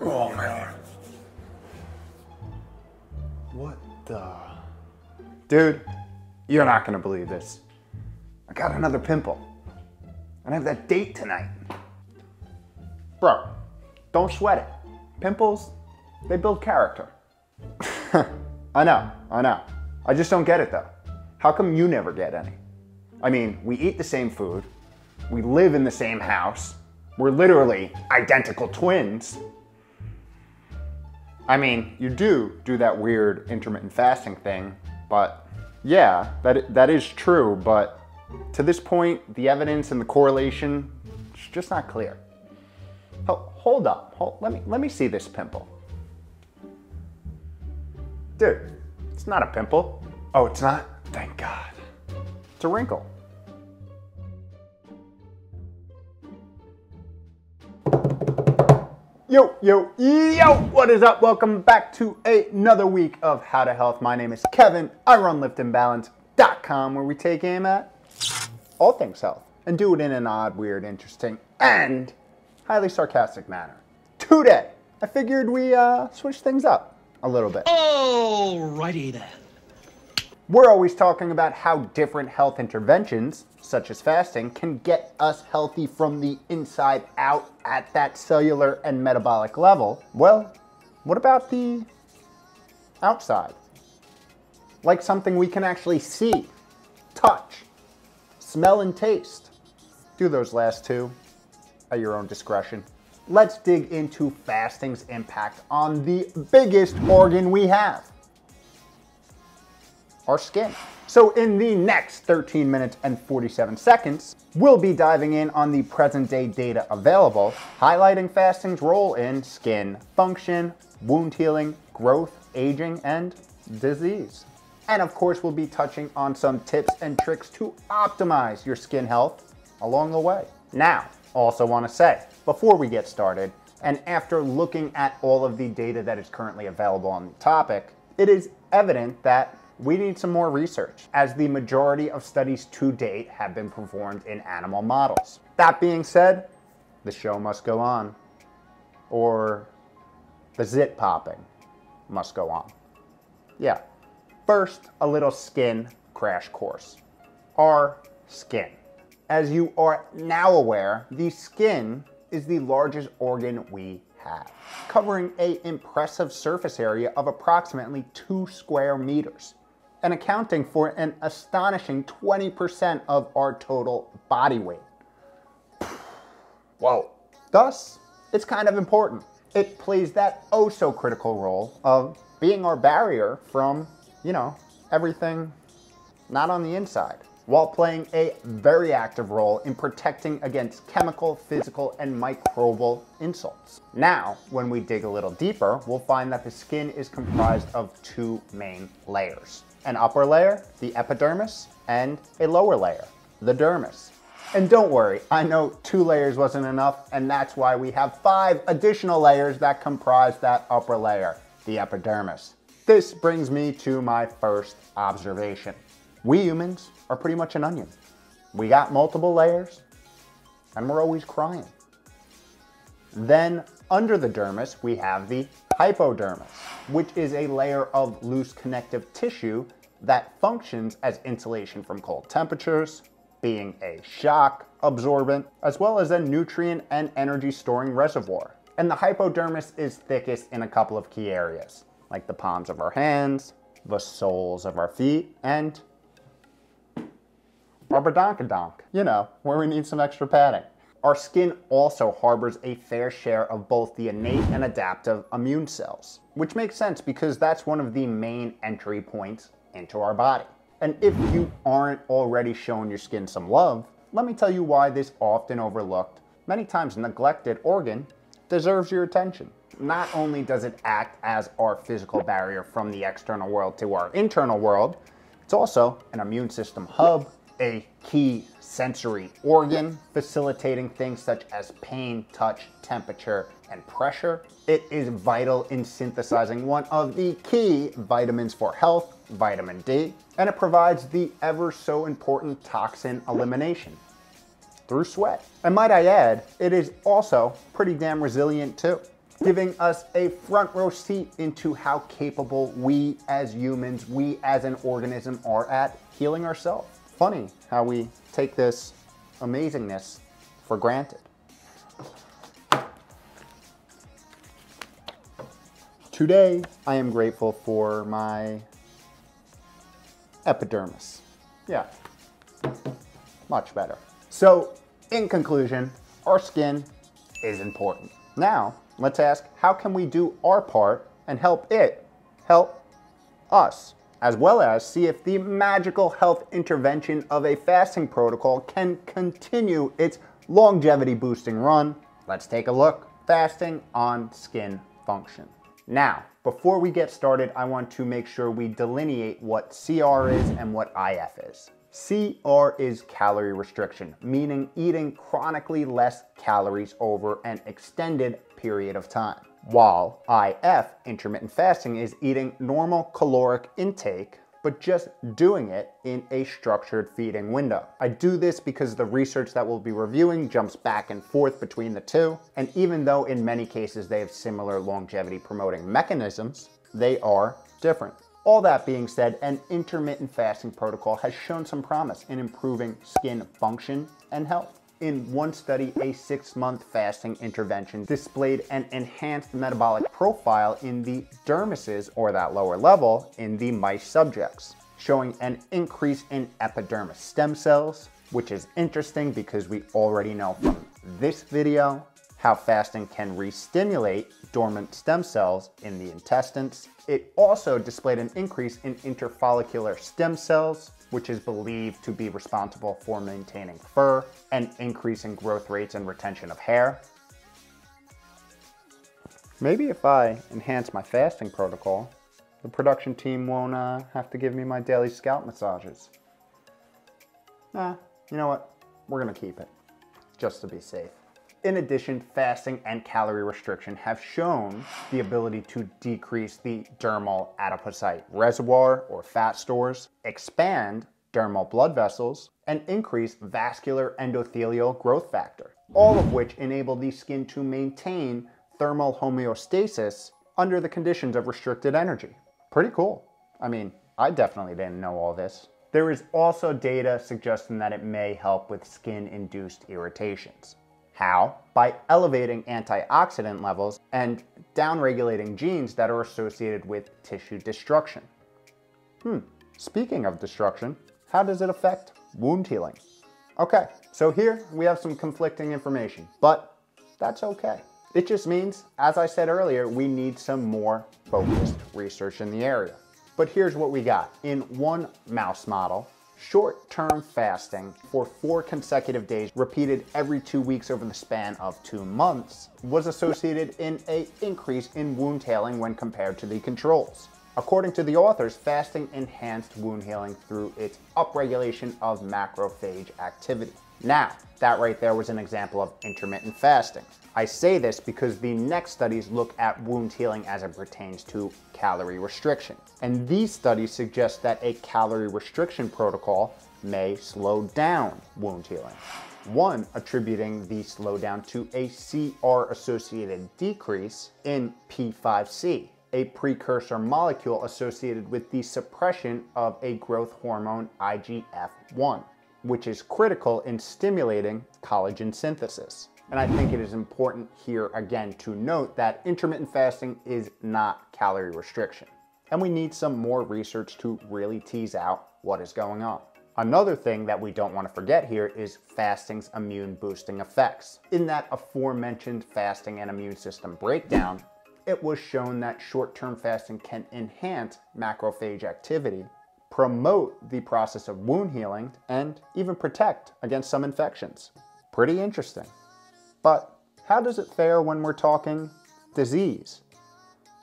Oh, man. What the? Dude, you're not gonna believe this. I got another pimple. And I have that date tonight. Bro, don't sweat it. Pimples, they build character. I know. I just don't get it though. How come you never get any? I mean, we eat the same food, we live in the same house, we're literally identical twins. I mean, you do that weird intermittent fasting thing, but yeah, that is true, but to this point, the evidence and the correlation, it's just not clear. Oh, hold up, let me see this pimple. Dude, it's not a pimple. Oh, it's not? Thank God. It's a wrinkle. Yo, what is up? Welcome back to another week of How to Health. My name is Kevin. I run liftnbalance.com, where we take aim at all things health and do it in an odd, weird, interesting, and highly sarcastic manner. Today, I figured we switch things up a little bit. Alrighty then. We're always talking about how different health interventions, such as fasting, can get us healthy from the inside out at that cellular and metabolic level. Well, what about the outside? Like something we can actually see, touch, smell, and taste. Do those last two at your own discretion. Let's dig into fasting's impact on the biggest organ we have, our skin. So in the next 13 minutes and 47 seconds, we'll be diving in on the present day data available, highlighting fasting's role in skin function, wound healing, growth, aging, and disease. And of course, we'll be touching on some tips and tricks to optimize your skin health along the way. Now, also want to say, before we get started, and after looking at all of the data that is currently available on the topic, it is evident that we need some more research, as the majority of studies to date have been performed in animal models. That being said, the show must go on, or the zit popping must go on. Yeah. First, a little skin crash course. Our skin. As you are now aware, the skin is the largest organ we have, covering an impressive surface area of approximately 2 square meters and accounting for an astonishing 20% of our total body weight. Whoa. Thus, it's kind of important. It plays that oh so critical role of being our barrier from, you know, everything not on the inside, while playing a very active role in protecting against chemical, physical, and microbial insults. Now, when we dig a little deeper, we'll find that the skin is comprised of 2 main layers. An upper layer, the epidermis, and a lower layer, the dermis. And don't worry, I know 2 layers wasn't enough, and that's why we have 5 additional layers that comprise that upper layer, the epidermis. This brings me to my first observation. We humans are pretty much an onion. We got multiple layers and we're always crying. Then under the dermis, we have the hypodermis, which is a layer of loose connective tissue that functions as insulation from cold temperatures, being a shock absorbent, as well as a nutrient and energy storing reservoir. And the hypodermis is thickest in a couple of key areas, like the palms of our hands, the soles of our feet, and arbodonkadonk, you know, where we need some extra padding. Our skin also harbors a fair share of both the innate and adaptive immune cells, which makes sense because that's one of the main entry points into our body. And if you aren't already showing your skin some love, let me tell you why this often overlooked, many times neglected organ deserves your attention. Not only does it act as our physical barrier from the external world to our internal world, it's also an immune system hub, a key sensory organ, facilitating things such as pain, touch, temperature, and pressure. It is vital in synthesizing one of the key vitamins for health, vitamin D, and it provides the ever so important toxin elimination through sweat. And might I add, it is also pretty damn resilient too. giving us a front row seat into how capable we as humans, we as an organism are at healing ourselves. Funny how we take this amazingness for granted. 2 days, I am grateful for my epidermis. Yeah, much better. So in conclusion, our skin is important. Now let's ask, how can we do our part and help it help us, as well as see if the magical health intervention of a fasting protocol can continue its longevity boosting run. Let's take a look. Fasting on skin function. Now, before we get started, I want to make sure we delineate what CR is and what IF is. CR is calorie restriction, meaning eating chronically less calories over an extended period of time. While IF, intermittent fasting, is eating normal caloric intake, but just doing it in a structured feeding window. I do this because the research that we'll be reviewing jumps back and forth between the two, and even though in many cases they have similar longevity promoting mechanisms, they are different. All that being said, an intermittent fasting protocol has shown some promise in improving skin function and health. In one study, a 6-month fasting intervention displayed an enhanced metabolic profile in the dermis, or that lower level, in the mice subjects, showing an increase in epidermis stem cells, which is interesting because we already know from this video how fasting can re-stimulate dormant stem cells in the intestines. It also displayed an increase in interfollicular stem cells, which is believed to be responsible for maintaining fur and increasing growth rates and retention of hair. Maybe if I enhance my fasting protocol, the production team won't have to give me my daily scalp massages. Nah, you know what? We're gonna keep it, just to be safe. In addition, fasting and calorie restriction have shown the ability to decrease the dermal adipocyte reservoir or fat stores, expand dermal blood vessels, and increase vascular endothelial growth factor, all of which enable the skin to maintain thermal homeostasis under the conditions of restricted energy. Pretty cool. I mean, I definitely didn't know all this. There is also data suggesting that it may help with skin-induced irritations. How? By elevating antioxidant levels and downregulating genes that are associated with tissue destruction. Speaking of destruction, how does it affect wound healing? Okay, so here we have some conflicting information, but that's okay. It just means, as I said earlier, we need some more focused research in the area. But here's what we got. In one mouse model, short-term fasting for 4 consecutive days repeated every 2 weeks over the span of 2 months was associated in an increase in wound healing when compared to the controls. According to the authors, fasting enhanced wound healing through its upregulation of macrophage activity. Now, that right there was an example of intermittent fasting. I say this because the next studies look at wound healing as it pertains to calorie restriction. And these studies suggest that a calorie restriction protocol may slow down wound healing. One attributing the slowdown to a CR-associated decrease in P5C, a precursor molecule associated with the suppression of a growth hormone IGF-1. Which is critical in stimulating collagen synthesis. And I think it is important here again to note that intermittent fasting is not calorie restriction. And we need some more research to really tease out what is going on. Another thing that we don't want to forget here is fasting's immune boosting effects. In that aforementioned fasting and immune system breakdown, it was shown that short-term fasting can enhance macrophage activity, promote the process of wound healing, and even protect against some infections. Pretty interesting. But how does it fare when we're talking disease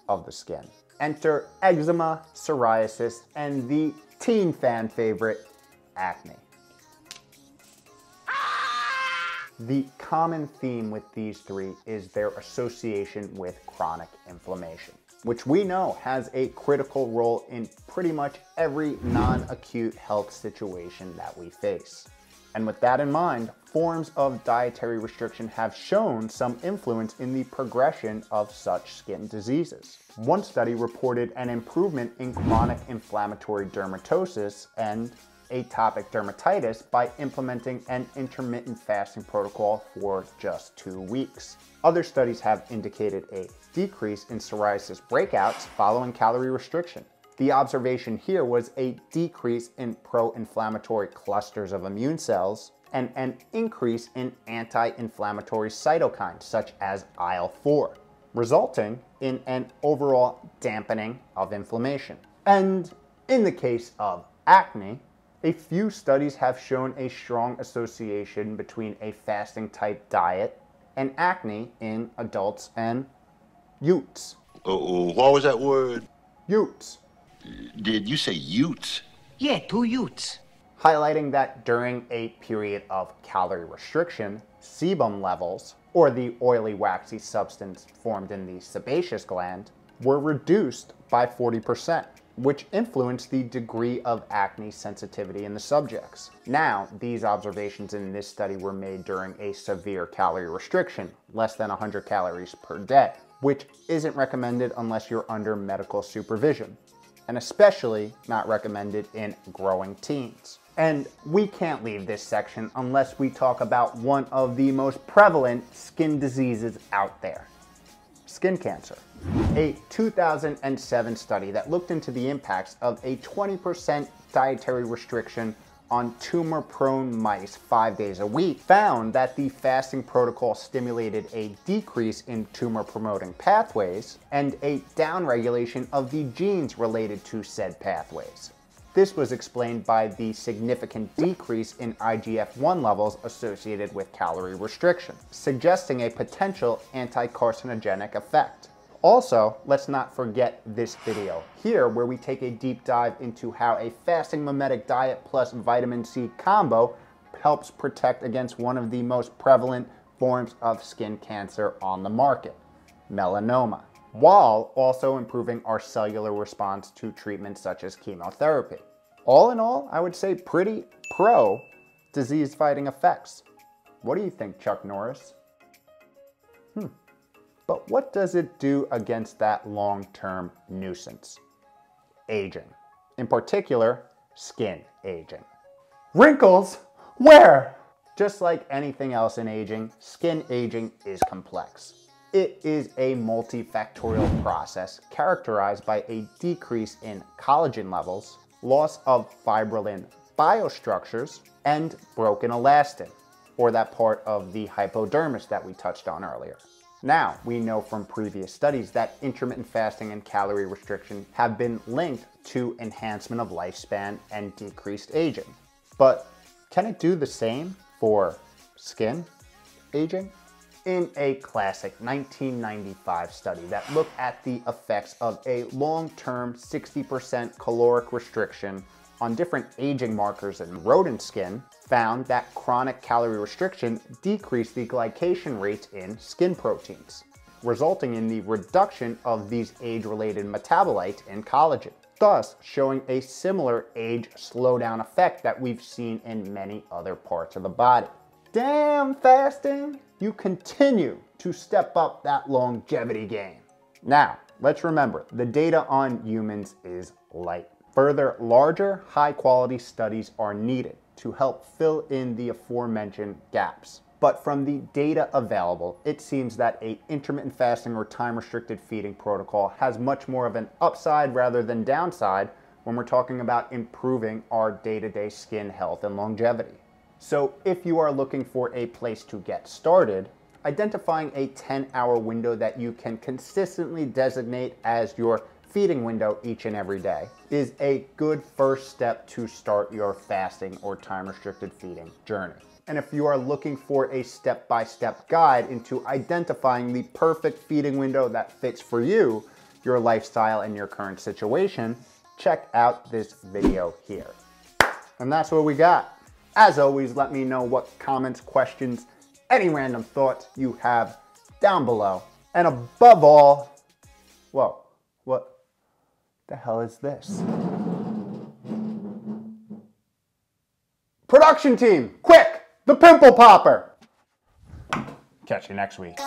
of the skin? Enter eczema, psoriasis, and the teen fan favorite, acne. The common theme with these three is their association with chronic inflammation, which we know has a critical role in pretty much every non-acute health situation that we face. And with that in mind, forms of dietary restriction have shown some influence in the progression of such skin diseases. One study reported an improvement in chronic inflammatory dermatosis and atopic dermatitis by implementing an intermittent fasting protocol for just 2 weeks. Other studies have indicated a decrease in psoriasis breakouts following calorie restriction. The observation here was a decrease in pro-inflammatory clusters of immune cells and an increase in anti-inflammatory cytokines such as IL-4, resulting in an overall dampening of inflammation. And in the case of acne, a few studies have shown a strong association between a fasting type diet and acne in adults and youths. Uh-oh, what was that word? Youths. Did you say youths? Yeah, 2 youths. Highlighting that during a period of calorie restriction, sebum levels, or the oily waxy substance formed in the sebaceous gland, were reduced by 40%, which influenced the degree of acne sensitivity in the subjects. Now, these observations in this study were made during a severe calorie restriction, less than 100 calories per day, which isn't recommended unless you're under medical supervision, and especially not recommended in growing teens. And we can't leave this section unless we talk about one of the most prevalent skin diseases out there, skin cancer. A 2007 study that looked into the impacts of a 20% dietary restriction on tumor-prone mice 5 days a week found that the fasting protocol stimulated a decrease in tumor-promoting pathways and a downregulation of the genes related to said pathways. This was explained by the significant decrease in IGF-1 levels associated with calorie restriction, suggesting a potential anti-carcinogenic effect. Also, let's not forget this video here where we take a deep dive into how a fasting mimetic diet plus vitamin C combo helps protect against one of the most prevalent forms of skin cancer on the market, melanoma, while also improving our cellular response to treatments such as chemotherapy. All in all, I would say pretty pro disease-fighting effects. What do you think, Chuck Norris? But what does it do against that long-term nuisance? Aging. In particular, skin aging. Wrinkles? Where? Just like anything else in aging, skin aging is complex. It is a multifactorial process characterized by a decrease in collagen levels, loss of fibrillin biostructures, and broken elastin, or that part of the hypodermis that we touched on earlier. Now, we know from previous studies that intermittent fasting and calorie restriction have been linked to enhancement of lifespan and decreased aging. But can it do the same for skin aging? In a classic 1995 study that looked at the effects of a long-term 60% caloric restriction on different aging markers in rodent skin, found that chronic calorie restriction decreased the glycation rates in skin proteins, resulting in the reduction of these age-related metabolites in collagen, thus showing a similar age slowdown effect that we've seen in many other parts of the body. Damn fasting! You continue to step up that longevity game. Now, let's remember, the data on humans is light. Further, larger, high-quality studies are needed to help fill in the aforementioned gaps. But from the data available, it seems that an intermittent fasting or time-restricted feeding protocol has much more of an upside rather than downside when we're talking about improving our day-to-day skin health and longevity. So if you are looking for a place to get started, identifying a 10-hour window that you can consistently designate as your feeding window each and every day is a good first step to start your fasting or time-restricted feeding journey. And if you are looking for a step-by-step guide into identifying the perfect feeding window that fits for you, your lifestyle, and your current situation, check out this video here. And that's what we got. As always, let me know what comments, questions, any random thoughts you have down below. And above all, whoa, what? The hell is this? Production team, quick, the pimple popper. Catch you next week.